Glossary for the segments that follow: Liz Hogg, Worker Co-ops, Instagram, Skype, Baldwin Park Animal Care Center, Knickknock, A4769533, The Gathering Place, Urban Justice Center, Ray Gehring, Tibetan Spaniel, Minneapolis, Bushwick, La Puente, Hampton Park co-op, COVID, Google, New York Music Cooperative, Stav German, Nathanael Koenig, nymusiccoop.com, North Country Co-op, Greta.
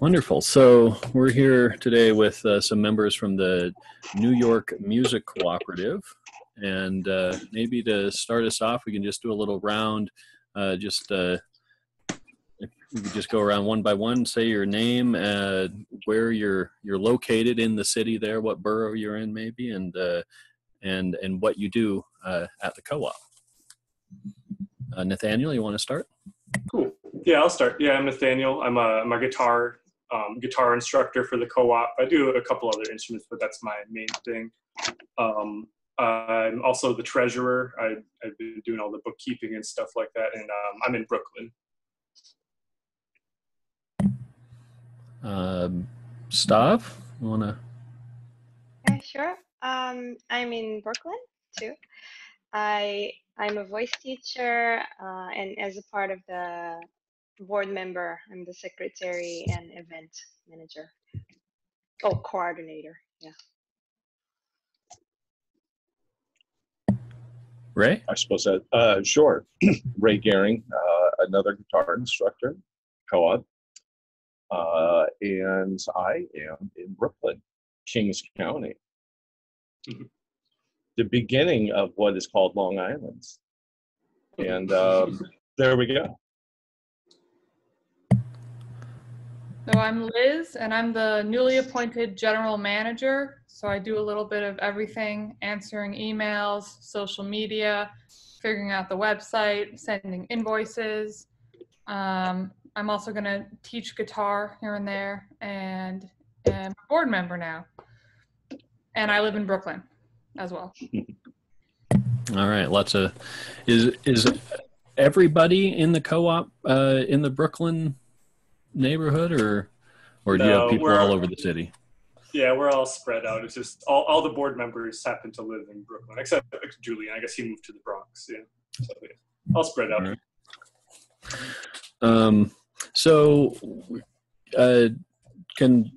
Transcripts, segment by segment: Wonderful. So we're here today with some members from the New York Music Cooperative. And maybe to start us off, we can just do a little round. If you could just go around one by one, say your name, where you're located in the city there, what borough you're in maybe, and what you do at the co-op. Nathaniel, you want to start? Cool. Yeah, I'll start. Yeah, I'm Nathaniel. I'm a guitar instructor for the co-op. I do a couple other instruments, but that's my main thing. I'm also the treasurer. I've been doing all the bookkeeping and stuff like that, and I'm in Brooklyn. Stav, you wanna? Sure. I'm in Brooklyn too. I'm a voice teacher, and as a part of the board member, I'm the secretary and event manager. Oh, coordinator. Yeah. Ray? I suppose that, sure. Ray Gehring, another guitar instructor, co-op, and I am in Brooklyn, Kings County, the beginning of what is called Long Island. And there we go. So I'm Liz, and I'm the newly appointed general manager. So I do a little bit of everything, answering emails, social media, figuring out the website, sending invoices. I'm also going to teach guitar here and there, and am a board member now. And I live in Brooklyn as well. All right, lots of, is everybody in the co-op in the Brooklyn neighborhood, or do you have people all over the city? Yeah, we're all spread out. It's just all the board members happen to live in Brooklyn, except Julian. I guess he moved to the Bronx. Yeah, so yeah, all spread out. All right. So can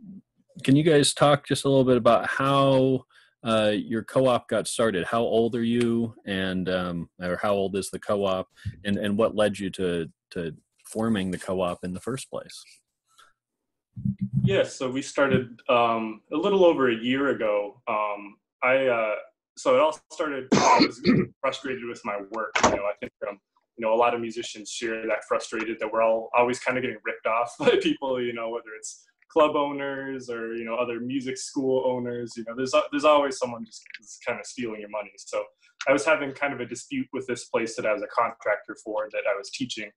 you guys talk just a little bit about how your co-op got started? How old are you, and or how old is the co-op, and what led you to forming the co-op in the first place? Yeah, so we started a little over a year ago. So it all started, I was frustrated with my work. You know, I think a lot of musicians share that frustration that we're all always kind of getting ripped off by people, you know, whether it's club owners or, you know, other music school owners, you know, there's always someone just kind of stealing your money. So I was having kind of a dispute with this place that I was a contractor for, that I was teaching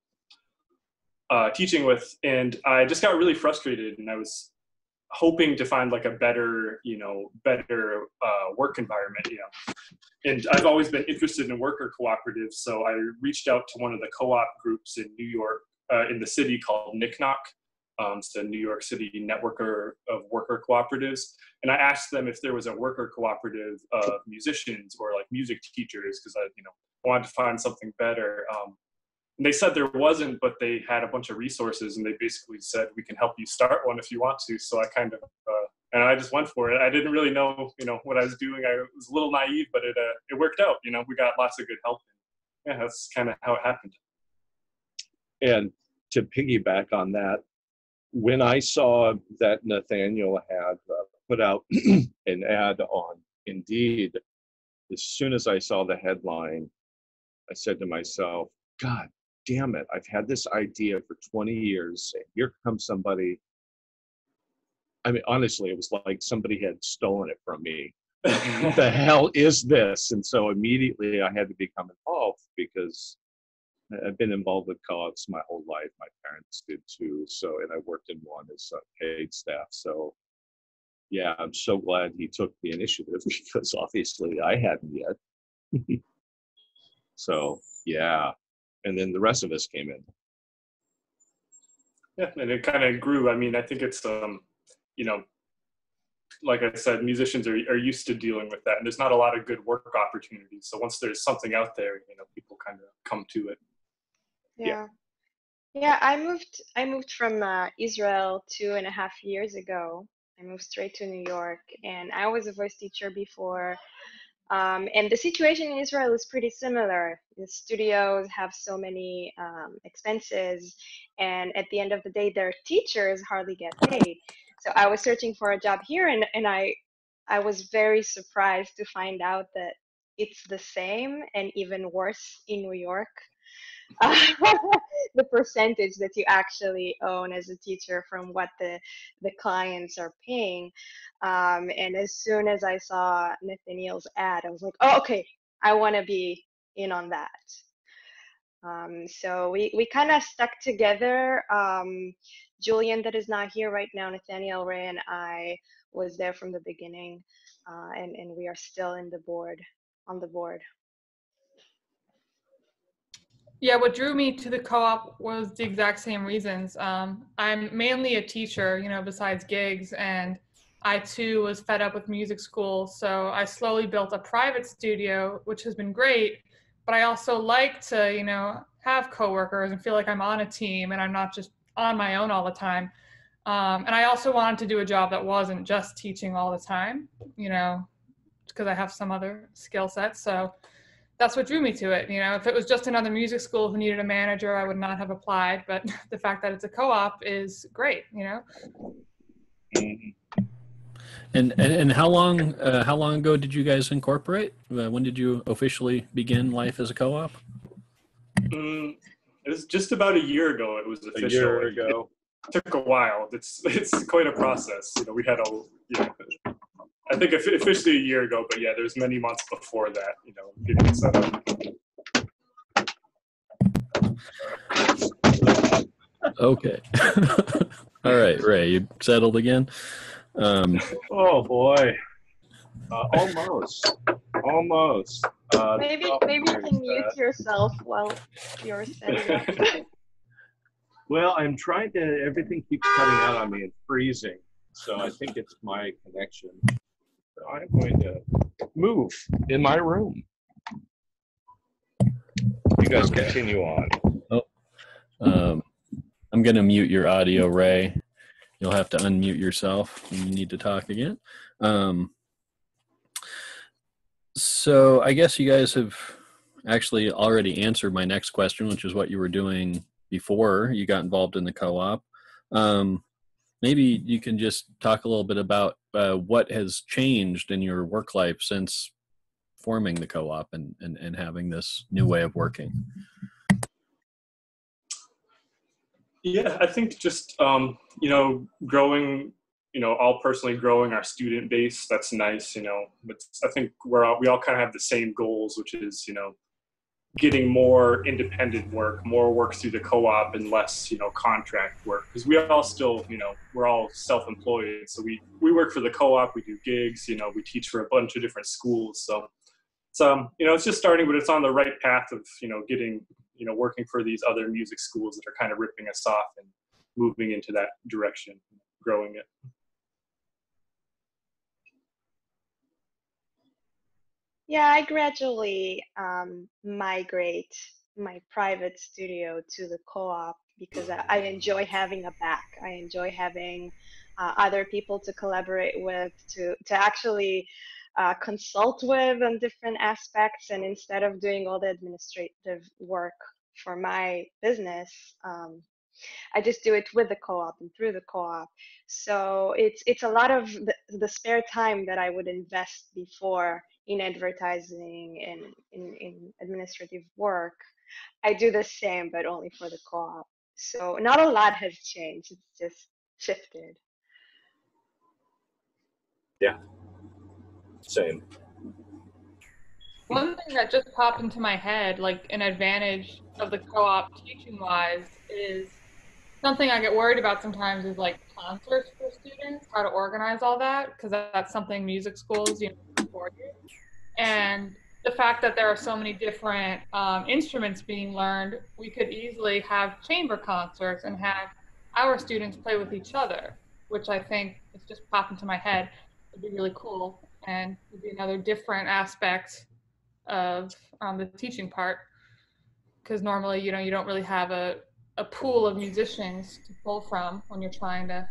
with, and I just got really frustrated, and I was hoping to find like a better, you know, work environment, you know. And I've always been interested in worker cooperatives, so I reached out to one of the co-op groups in New York, in the city, called Knickknock. It's the New York City Networker of Worker Cooperatives. And I asked them if there was a worker cooperative of musicians or like music teachers, because I, you know, wanted to find something better. And they said there wasn't, but they had a bunch of resources, and they basically said, we can help you start one if you want to. So I kind of, and I just went for it. I didn't really know, you know, what I was doing. I was a little naive, but it worked out. You know, we got lots of good help. Yeah, that's kind of how it happened. And to piggyback on that, when I saw that Nathaniel had put out an ad on Indeed, as soon as I saw the headline, I said to myself, God damn it, I've had this idea for 20 years, and here comes somebody. I mean, honestly, it was like somebody had stolen it from me. What the hell is this? And so immediately I had to become involved, because I've been involved with co-ops my whole life. My parents did too. So, and I worked in one as paid staff. So yeah, I'm so glad he took the initiative, because obviously I hadn't yet. So yeah. And then the rest of us came in. Yeah, and it kind of grew. I mean, I think it's, you know, like I said, musicians are used to dealing with that, and there's not a lot of good work opportunities. So once there's something out there, you know, people kind of come to it. Yeah. Yeah, I moved from Israel 2.5 years ago. I moved straight to New York, and I was a voice teacher before. And the situation in Israel is pretty similar. The studios have so many expenses, and at the end of the day, their teachers hardly get paid. So I was searching for a job here, and I was very surprised to find out that it's the same and even worse in New York. The percentage that you actually own as a teacher from what the clients are paying. And as soon as I saw Nathaniel's ad, I was like, oh, okay, I want to be in on that. So we kind of stuck together. Julian, that is not here right now, Nathaniel, Ray, and I was there from the beginning, and we are still on the board. Yeah, what drew me to the co-op was the exact same reasons. I'm mainly a teacher, you know, besides gigs, and I too was fed up with music school. So I slowly built a private studio, which has been great, but I also like to, you know, have coworkers and feel like I'm on a team and I'm not just on my own all the time. And I also wanted to do a job that wasn't just teaching all the time, you know, because I have some other skill sets. So that's what drew me to it. You know, if it was just another music school who needed a manager, I would not have applied, but the fact that it's a co-op is great, you know? And how long ago did you guys incorporate? When did you officially begin life as a co-op? It was just about a year ago. It was official. A year ago. It took a while. It's quite a process. You know, we had I think officially a year ago, but yeah, there's many months before that, you know, getting set up. Okay. All right, Ray, you settled again? Oh boy. Almost. Maybe you can mute yourself while you're setting up. Well, I'm trying to, everything keeps cutting out on me and freezing. So I think it's my connection. So I'm going to move in my room. You guys continue on. Oh, I'm going to mute your audio, Ray. You'll have to unmute yourself when you need to talk again. So I guess you guys have actually already answered my next question, which is what you were doing before you got involved in the co-op. Maybe you can just talk a little bit about what has changed in your work life since forming the co-op and having this new way of working. Yeah, I think just, you know, growing, you know, all personally growing our student base, that's nice, you know, but I think we all kind of have the same goals, which is, you know, getting more independent work, more work through the co-op and less, you know, contract work. Because we all still, you know, we're all self-employed. So we work for the co-op, we do gigs, you know, we teach for a bunch of different schools. So it's, you know, it's just starting, but it's on the right path of, you know, getting, you know, working for these other music schools that are kind of ripping us off and moving into that direction, growing it. Yeah, I gradually migrate my private studio to the co-op because I enjoy having a back. I enjoy having other people to collaborate with, to actually consult with on different aspects. And instead of doing all the administrative work for my business, I just do it with the co-op and through the co-op. So it's a lot of the spare time that I would invest before in advertising and in administrative work. I do the same, but only for the co-op. So not a lot has changed. It's just shifted. Yeah, same. One thing that just popped into my head, like an advantage of the co-op teaching-wise, is something I get worried about sometimes is like concerts for students, how to organize all that, because that's something music schools, you know, for you. And the fact that there are so many different instruments being learned, we could easily have chamber concerts and have our students play with each other, which I think is just popped into my head. It'd be really cool, and would be another different aspect of the teaching part, because normally, you know, you don't really have a pool of musicians to pull from when you're trying to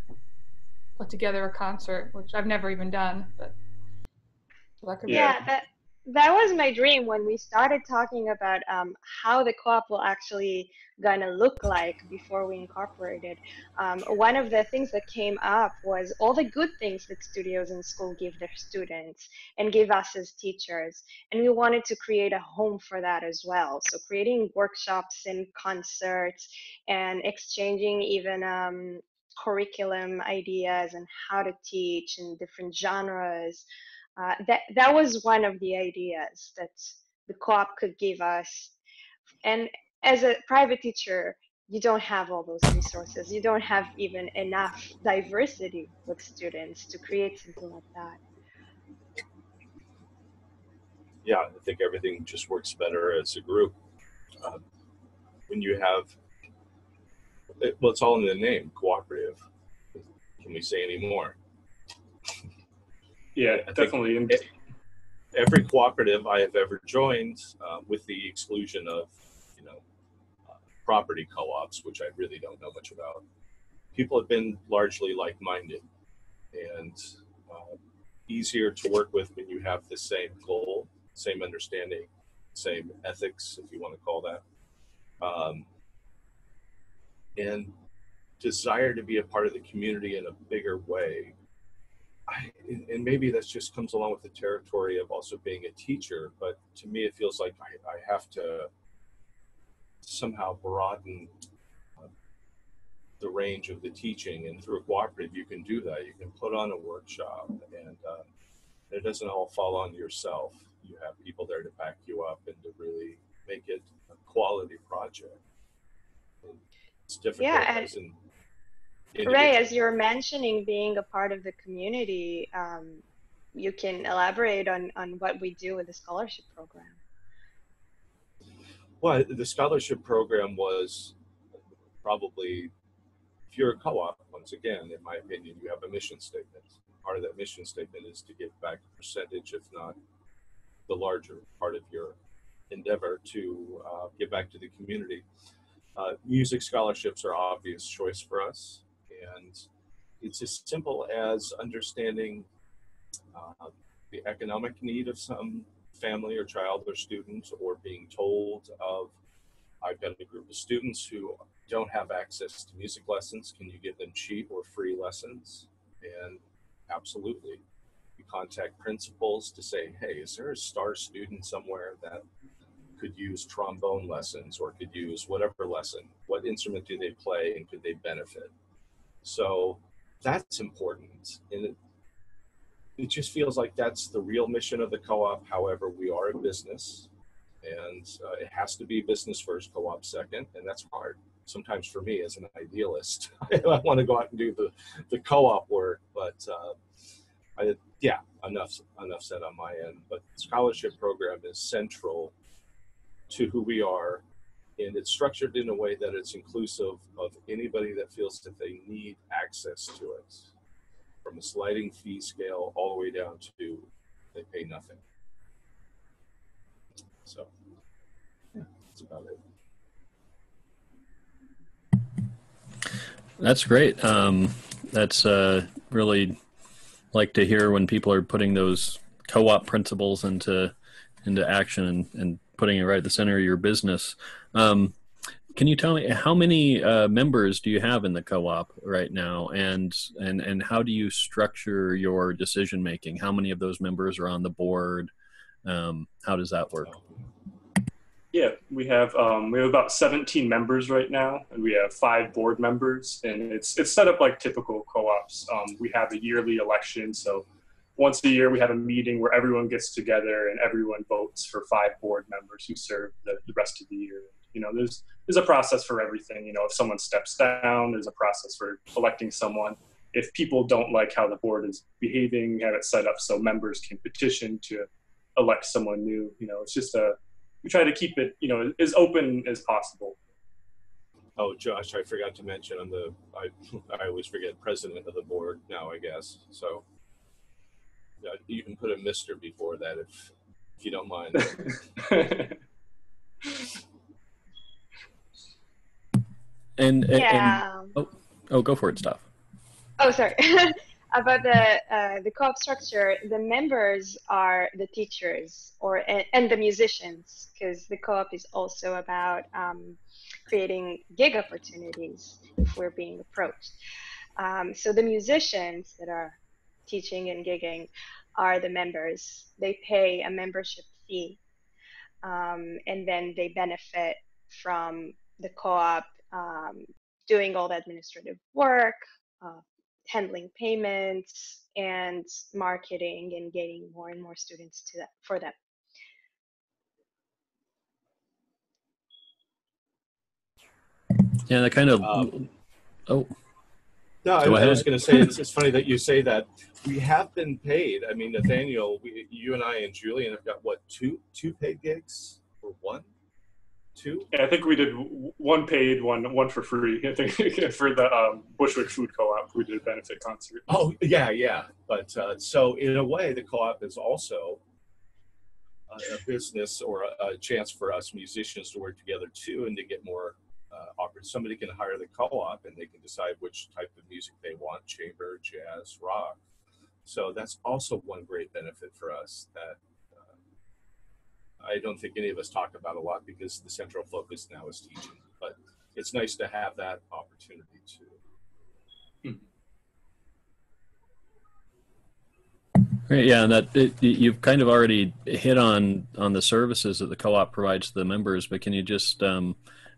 put together a concert, which I've never even done, but that could be. Yeah, that that was my dream when we started talking about how the co-op will actually gonna look like before we incorporated. One of the things that came up was all the good things that studios in school give their students and give us as teachers, and we wanted to create a home for that as well. So creating workshops and concerts and exchanging even curriculum ideas and how to teach and different genres. That was one of the ideas that the co-op could give us. And as a private teacher, you don't have all those resources. You don't have even enough diversity with students to create something like that. Yeah, I think everything just works better as a group. When you have, well, it's all in the name, cooperative. Can we say any more? Yeah, definitely. Every cooperative I have ever joined, with the exclusion of, property co-ops, which I really don't know much about, people have been largely like-minded and easier to work with when you have the same goal, same understanding, same ethics, if you want to call that, and desire to be a part of the community in a bigger way. And maybe that just comes along with the territory of also being a teacher, but to me, it feels like I have to somehow broaden the range of the teaching. And through a cooperative, you can do that. You can put on a workshop, and it doesn't all fall on yourself. You have people there to back you up and to really make it a quality project. And it's difficult. Yeah, as in Ray, as you're mentioning being a part of the community, you can elaborate on what we do with the scholarship program. Well, the scholarship program was probably, if you're a co-op, once again, in my opinion, you have a mission statement. Part of that mission statement is to give back a percentage, if not the larger part of your endeavor to give back to the community. Music scholarships are an obvious choice for us. And it's as simple as understanding the economic need of some family or child or student, or being told of, I've got a group of students who don't have access to music lessons. Can you give them cheap or free lessons? And absolutely. You contact principals to say, hey, is there a star student somewhere that could use trombone lessons or could use whatever lesson? What instrument do they play and could they benefit? So that's important, and it just feels like that's the real mission of the co-op. However, we are a business, and it has to be business first, co-op second, and that's hard. Sometimes for me as an idealist, I want to go out and do the co-op work, but yeah, enough said on my end. But the scholarship program is central to who we are. And it's structured in a way that it's inclusive of anybody that feels that they need access to it, from a sliding fee scale all the way down to they pay nothing. So yeah, that's about it. That's great. That's really like to hear when people are putting those co-op principles into action and putting it right at the center of your business. Can you tell me how many members do you have in the co-op right now, and how do you structure your decision making? How many of those members are on the board? How does that work? Yeah, we have about 17 members right now, and we have 5 board members, and it's set up like typical co-ops. We have a yearly election, so once a year, we have a meeting where everyone gets together and everyone votes for 5 board members who serve the rest of the year. You know, there's a process for everything. You know, if someone steps down, there's a process for electing someone. If people don't like how the board is behaving, we have it set up so members can petition to elect someone new. You know, it's just we try to keep it, you know, as open as possible. Oh, Josh, I forgot to mention, I always forget, president of the board now, I guess, so. You can put a Mr. before that if you don't mind. and yeah. Oh, go for it, Steph. Oh, sorry. about the co-op structure, the members are the teachers and the musicians, because the co-op is also about creating gig opportunities if we're being approached. So the musicians that are teaching and gigging are the members. They pay a membership fee, and then they benefit from the co-op doing all the administrative work, handling payments and marketing, and getting more and more students to that for them. Yeah, that kind of. No, I was going to say it's funny that you say that. We have been paid. I mean, Nathaniel, you and I and Julian have got what, two paid gigs or one? Two? Yeah, I think we did one paid, one for free. I think for the Bushwick Food Co-op, we did a benefit concert. Oh yeah, yeah. But so in a way, the co-op is also a business or a chance for us musicians to work together too, and to get more. Somebody can hire the co-op and they can decide which type of music they want, chamber, jazz, rock. So that's also one great benefit for us that I don't think any of us talk about a lot, because the central focus now is teaching, but it's nice to have that opportunity too. Right, yeah, and that you've kind of already hit on the services that the co-op provides to the members, but can you just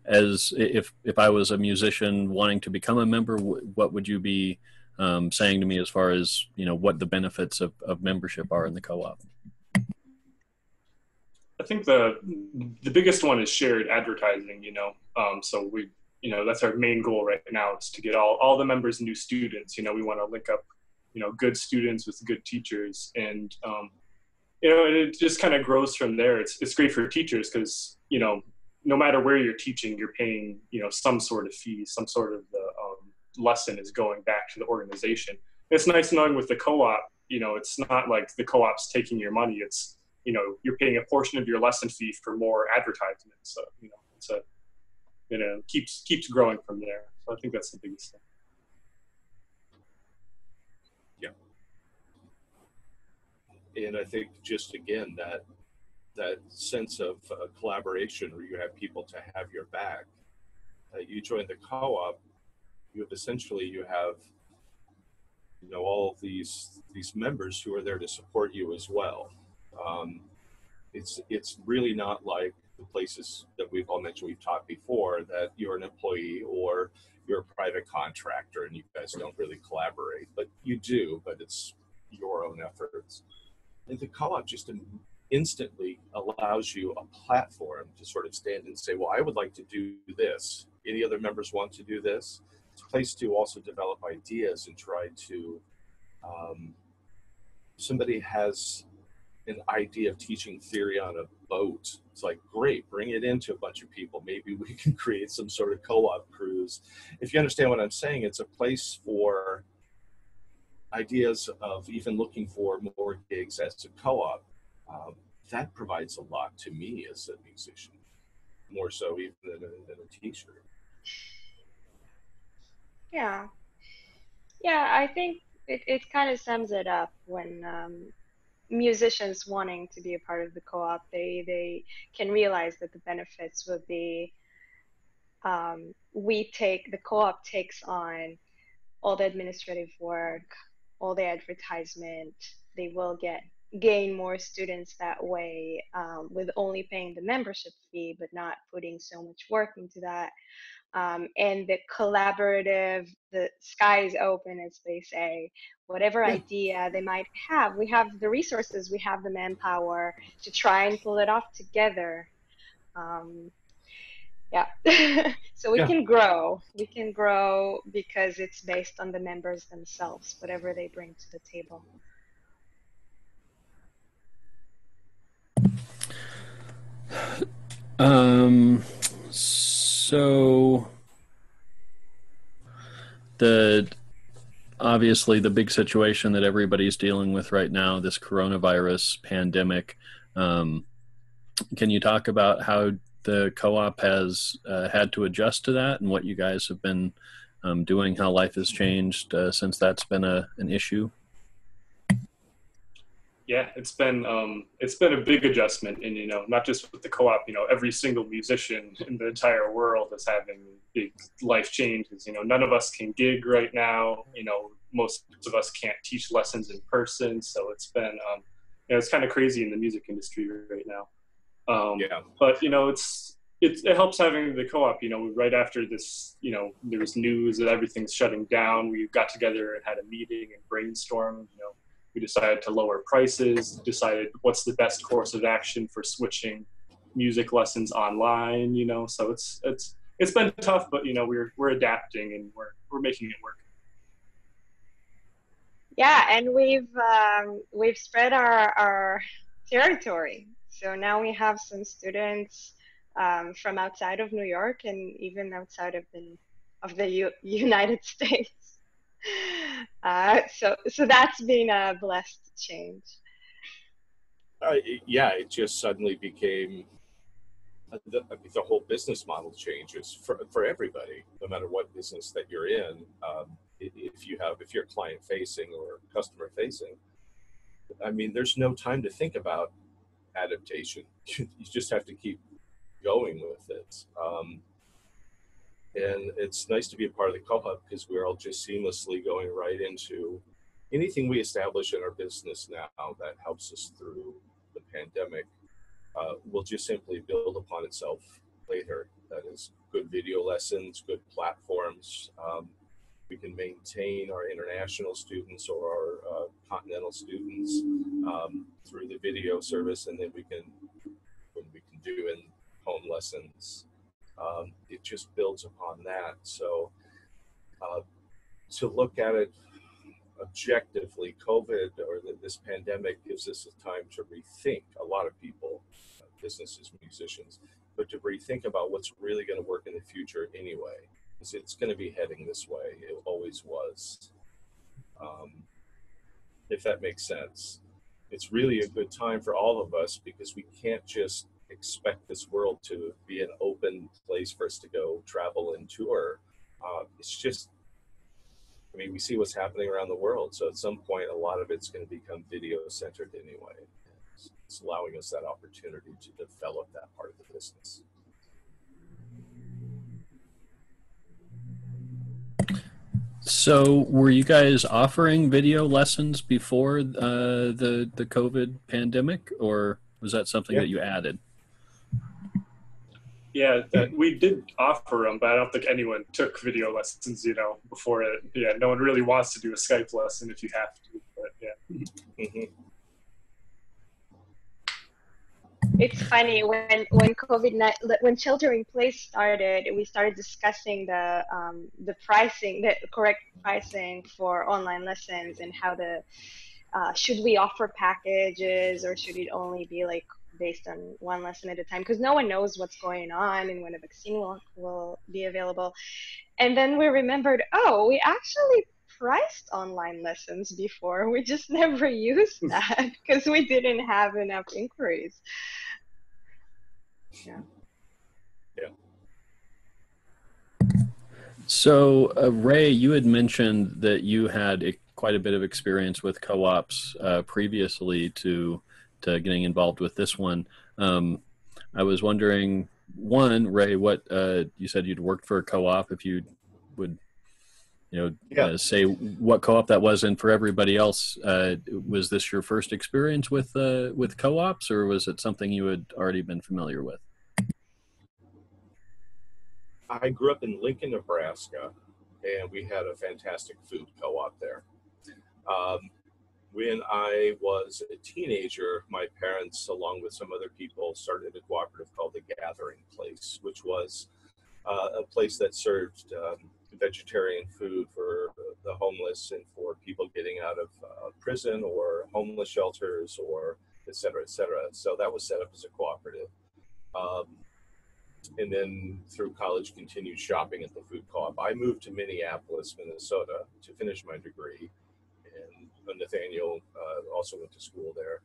as if I was a musician wanting to become a member, what would you be saying to me as far as, you know, what the benefits of membership are in the co-op? I think the biggest one is shared advertising, you know. So we, you know, that's our main goal right now, is to get all the members new students. You know, we want to link up, you know, good students with good teachers, and you know, it just kind of grows from there. It's great for teachers because, you know, no matter where you're teaching, you're paying, you know, some sort of fee, some sort of the lesson is going back to the organization. It's nice knowing with the co-op, you know, it's not like the co-op's taking your money. It's, you know, you're paying a portion of your lesson fee for more advertisement. So, you know, it's a, you know, keeps growing from there. So I think that's the biggest thing. Yeah. And I think just again, that sense of collaboration, where you have people to have your back. You join the co-op, you have essentially, you have, you know, all of these members who are there to support you as well. It's really not like the places that we've all mentioned, we've taught before, that you're an employee or you're a private contractor and you guys don't really collaborate, but you do, but it's your own efforts. And the co-op just instantly allows you a platform to sort of stand and say, well, I would like to do this. Any other members want to do this? It's a place to also develop ideas and try to, somebody has an idea of teaching theory on a boat. It's like, great, bring it into a bunch of people. Maybe we can create some sort of co-op cruise. If you understand what I'm saying, it's a place for ideas of even looking for more gigs as a co-op. That provides a lot to me as a musician, more so even than a teacher. Yeah, I think it kind of sums it up when musicians wanting to be a part of the co-op, they can realize that the benefits would be the co-op takes on all the administrative work, all the advertisement. They will gain more students that way, with only paying the membership fee but not putting so much work into that, and the collaborative, the sky is open, as they say. Whatever idea they might have, we have the resources, we have the manpower to try and pull it off together. So we can grow because it's based on the members themselves, whatever they bring to the table. So obviously the big situation that everybody's dealing with right now, this coronavirus pandemic, can you talk about how the co-op has had to adjust to that, and what you guys have been doing, how life has changed since that's been an issue? Yeah, it's been a big adjustment, and not just with the co-op. Every single musician in the entire world is having big life changes. None of us can gig right now. Most of us can't teach lessons in person, so it's been it's kind of crazy in the music industry right now. Yeah. But it helps having the co-op. Right after this, there was news that everything's shutting down. We got together and had a meeting and brainstormed. We decided to lower prices, decided what's the best course of action for switching music lessons online, so it's been tough, but we're adapting and we're making it work. Yeah, and we've spread our territory. So now we have some students from outside of New York and even outside of the United States. So that's been a blessed change. Yeah, it just suddenly became the whole business model changes for everybody, no matter what business that you're in. If you're client facing or customer facing, I mean, there's no time to think about adaptation. You just have to keep going with it. And it's nice to be a part of the co-op because we're all just seamlessly going right into anything we establish in our business now that helps us through the pandemic will just simply build upon itself later. That is good video lessons, good platforms. We can maintain our international students or our continental students through the video service, and then we can do in home lessons. It just builds upon that. So to look at it objectively, COVID or this pandemic gives us a time to rethink, a lot of people, businesses, musicians, but to rethink about what's really going to work in the future anyway. It's going to be heading this way. It always was. If that makes sense. It's really a good time for all of us because we can't just expect this world to be an open place for us to go travel and tour. It's just, we see what's happening around the world. So at some point, a lot of it's going to become video-centered anyway. It's allowing us that opportunity to develop that part of the business. So were you guys offering video lessons before the COVID pandemic, or was that something that you added? Yeah, we did offer them, but I don't think anyone took video lessons, before it. Yeah, no one really wants to do a Skype lesson if you have to, but yeah. It's funny, when shelter in place started, we started discussing the pricing, the correct pricing for online lessons and how should we offer packages, or should it only be like based on one lesson at a time, because no one knows what's going on and when a vaccine will be available. And then we remembered, we actually priced online lessons before. We just never used that because we didn't have enough inquiries. Yeah. So Ray, you had mentioned that you had quite a bit of experience with co-ops previously to getting involved with this one. I was wondering, Ray, what you said you'd worked for a co-op, if you would say what co-op that was, and for everybody else, was this your first experience with co-ops, or was it something you had already been familiar with? I grew up in Lincoln, Nebraska, and we had a fantastic food co-op there. When I was a teenager, my parents, along with some other people, started a cooperative called The Gathering Place, which was a place that served vegetarian food for the homeless and for people getting out of prison or homeless shelters, or et cetera, et cetera. So that was set up as a cooperative. And then through college, continued shopping at the food co-op. I moved to Minneapolis, Minnesota to finish my degree. Nathaniel also went to school there.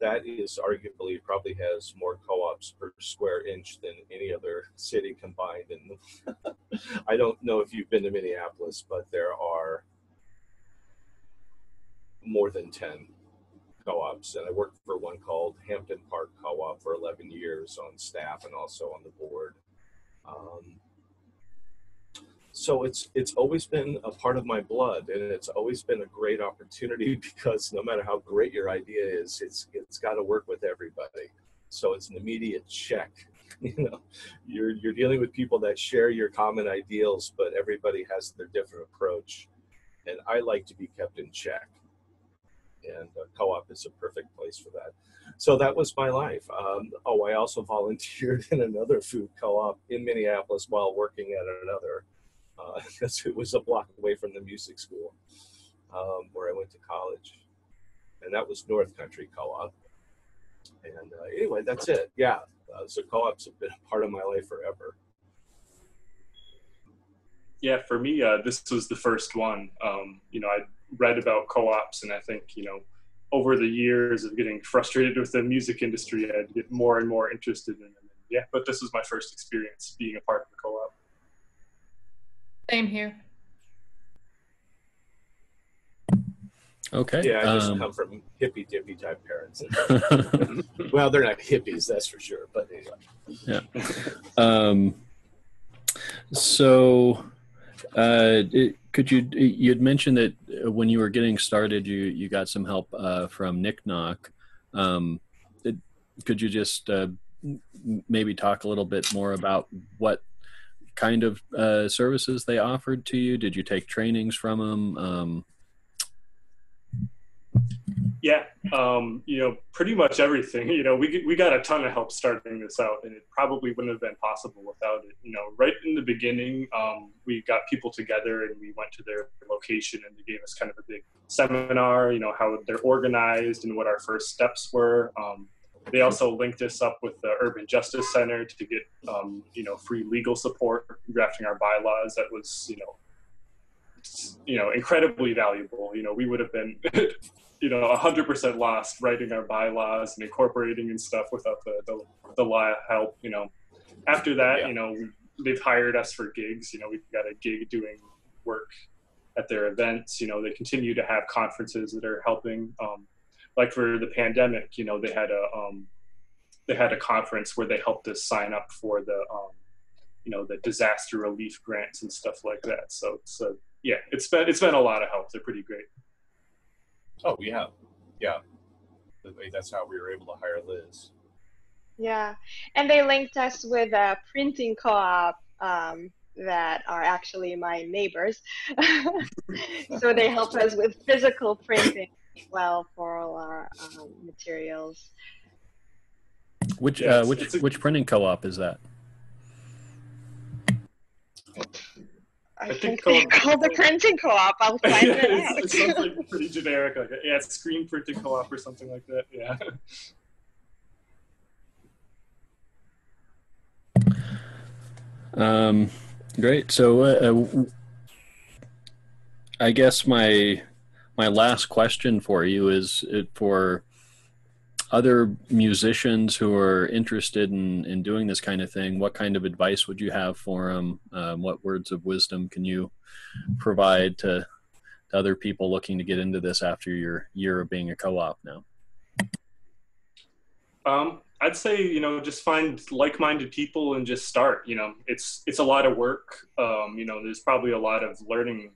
that is arguably probably has more co-ops per square inch than any other city combined. And I don't know if you've been to Minneapolis, but there are more than 10 co-ops. And I worked for one called Hampton Park Co-op for 11 years on staff and also on the board. So it's always been a part of my blood, and it's always been a great opportunity because no matter how great your idea is, it's got to work with everybody. So it's an immediate check. You know, you're dealing with people that share your common ideals, but everybody has their different approach. And I like to be kept in check, and a co-op is a perfect place for that. So that was my life. Oh, I also volunteered in another food co-op in Minneapolis while working at another. It was a block away from the music school where I went to college, and that was North Country Co-op. And anyway, that's it. Yeah, so co-ops have been a part of my life forever. Yeah, for me, this was the first one. You know, I read about co-ops, and I think, you know, over the years of getting frustrated with the music industry, I'd get more and more interested in them. And yeah, but this was my first experience being a part of the co-op. Same here. Okay. Yeah, I just come from hippy-dippy type parents. Well, they're not hippies, that's for sure. But anyway. Yeah. You'd mentioned that when you were getting started, you got some help from Knickknock. Could you just maybe talk a little bit more about what kind of services they offered to you? Did you take trainings from them? You know, pretty much everything. You know, we got a ton of help starting this out, and it probably wouldn't have been possible without it. You know, right in the beginning, we got people together, and we went to their location, and they gave us kind of a big seminar, you know, how they're organized and what our first steps were. They also linked us up with the Urban Justice Center to get, you know, free legal support, drafting our bylaws. That was, you know, incredibly valuable. You know, we would have been, you know, 100% lost writing our bylaws and incorporating and stuff without the law help. You know, after that, yeah. You know, they've hired us for gigs. You know, we've got a gig doing work at their events. You know, they continue to have conferences that are helping. Like for the pandemic, you know, they had a conference where they helped us sign up for the, you know, the disaster relief grants and stuff like that. So yeah, it's been a lot of help. They're pretty great. Oh yeah, yeah. That's how we were able to hire Liz. Yeah, and they linked us with a printing co-op that are actually my neighbors. So they help us with physical printing. Well, for all our materials. Which printing co-op is that? I think they're called the printing co-op. I'll find it out. It's something pretty generic, like that. Yeah, it's screen printing co-op or something like that. Yeah. Great. So, I guess my last question for you is for other musicians who are interested in doing this kind of thing, what kind of advice would you have for them? What words of wisdom can you provide to other people looking to get into this after your year of being a co-op now? I'd say, you know, just find like-minded people and just start. You know, it's a lot of work. You know, there's probably a lot of learning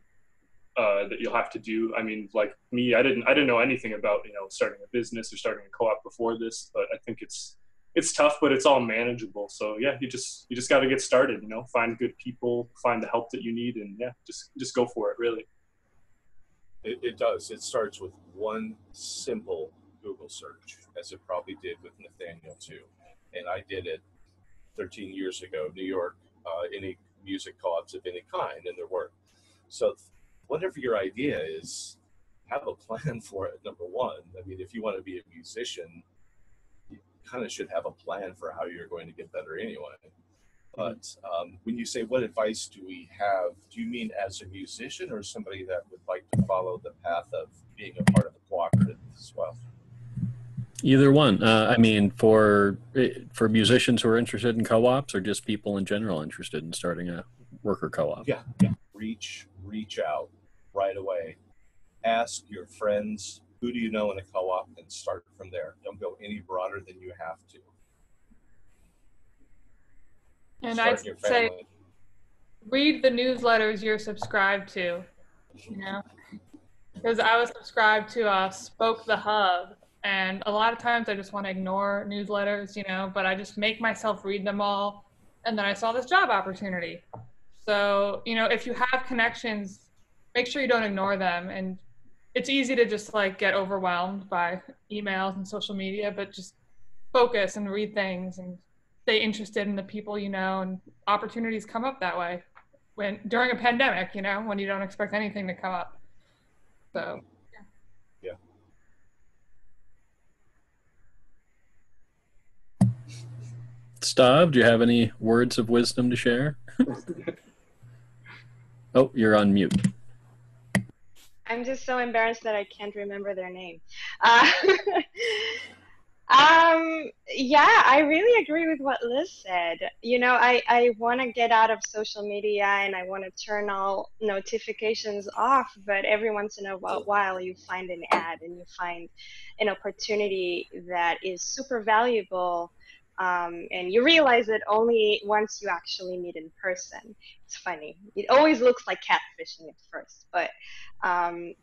that you'll have to do. I mean, like me, I didn't know anything about, you know, starting a business or starting a co-op before this, but I think it's tough, but it's all manageable. So yeah, you just got to get started, you know, find good people, find the help that you need, and yeah, just go for it, really. It does. It starts with one simple Google search, as it probably did with Nathaniel too. And I did it 13 years ago, New York, any music co-ops of any kind, and there weren't. So whatever your idea is, have a plan for it, number one. I mean, if you want to be a musician, you kind of should have a plan for how you're going to get better anyway. But when you say, what advice do we have, do you mean as a musician or somebody that would like to follow the path of being a part of the cooperative as well? Either one. I mean, for musicians who are interested in co-ops, or just people in general interested in starting a worker co-op. Yeah, yeah. Reach out right away. Ask your friends, who do you know in a co-op, and start from there. Don't go any broader than you have to. And start I'd say, read the newsletters you're subscribed to. You know, because I was subscribed to Spoke the Hub. And a lot of times I just want to ignore newsletters, you know, but I just make myself read them all. And then I saw this job opportunity. So, you know, if you have connections, make sure you don't ignore them. And it's easy to just like get overwhelmed by emails and social media, but just focus and read things and stay interested in the people, you know, and opportunities come up that way when during a pandemic, you know, when you don't expect anything to come up. So. Stav, do you have any words of wisdom to share? Oh, you're on mute. I'm just so embarrassed that I can't remember their name. Yeah, I really agree with what Liz said. You know, I want to get out of social media and I want to turn all notifications off, but every once in a while you find an ad and you find an opportunity that is super valuable. And you realize it only once you actually meet in person. It's funny. It always looks like catfishing at first, but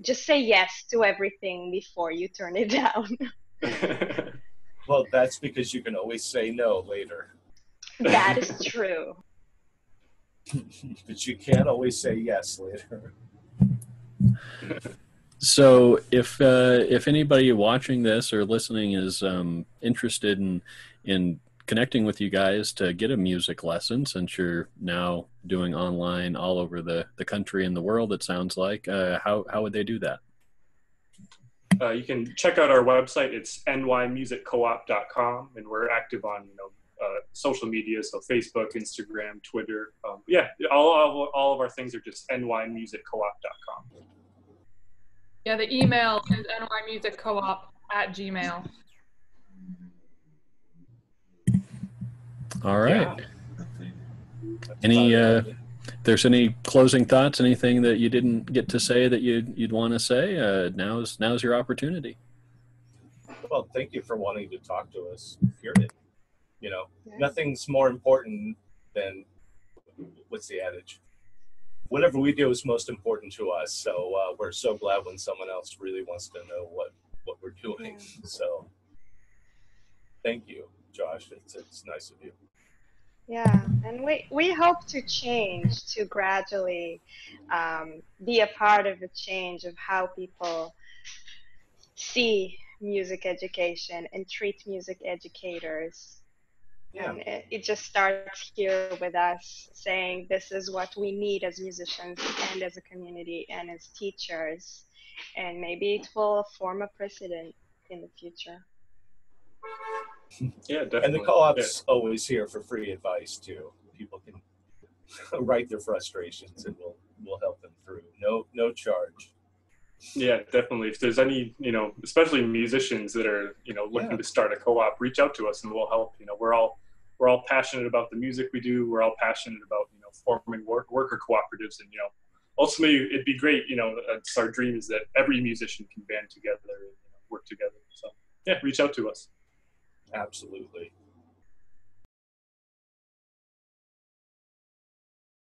just say yes to everything before you turn it down. Well, that's because you can always say no later. That is true. But you can't always say yes later. So if anybody watching this or listening is interested in connecting with you guys to get a music lesson, since you're now doing online all over the country and the world, it sounds like, how would they do that? You can check out our website. It's nymusiccoop.com, and we're active on social media, so Facebook, Instagram, Twitter. Yeah, all of our things are just nymusiccoop.com. Yeah, the email is nymusiccoop@gmail.com. All right. Yeah. Any, if there's any closing thoughts, anything that you didn't get to say that you'd want to say, now's your opportunity. Well, thank you for wanting to talk to us, period. You know, nothing's more important than, what's the adage? Whatever we do is most important to us. So we're so glad when someone else really wants to know what we're doing. Yeah. So thank you, Josh. It's nice of you. Yeah, and we hope to change, to gradually be a part of the change of how people see music education and treat music educators. Yeah. And it just starts here with us saying this is what we need as musicians and as a community and as teachers. And maybe it will form a precedent in the future. Yeah, definitely. And the co-op's always here for free advice, too. People can write their frustrations and we'll help them through. No charge. Yeah, definitely. If there's any, especially musicians that are, looking to start a co-op, reach out to us and we'll help. We're all passionate about the music we do. We're all passionate about, forming worker cooperatives. And, ultimately it'd be great, it's our dream is that every musician can band together and work together. So yeah, reach out to us. Absolutely.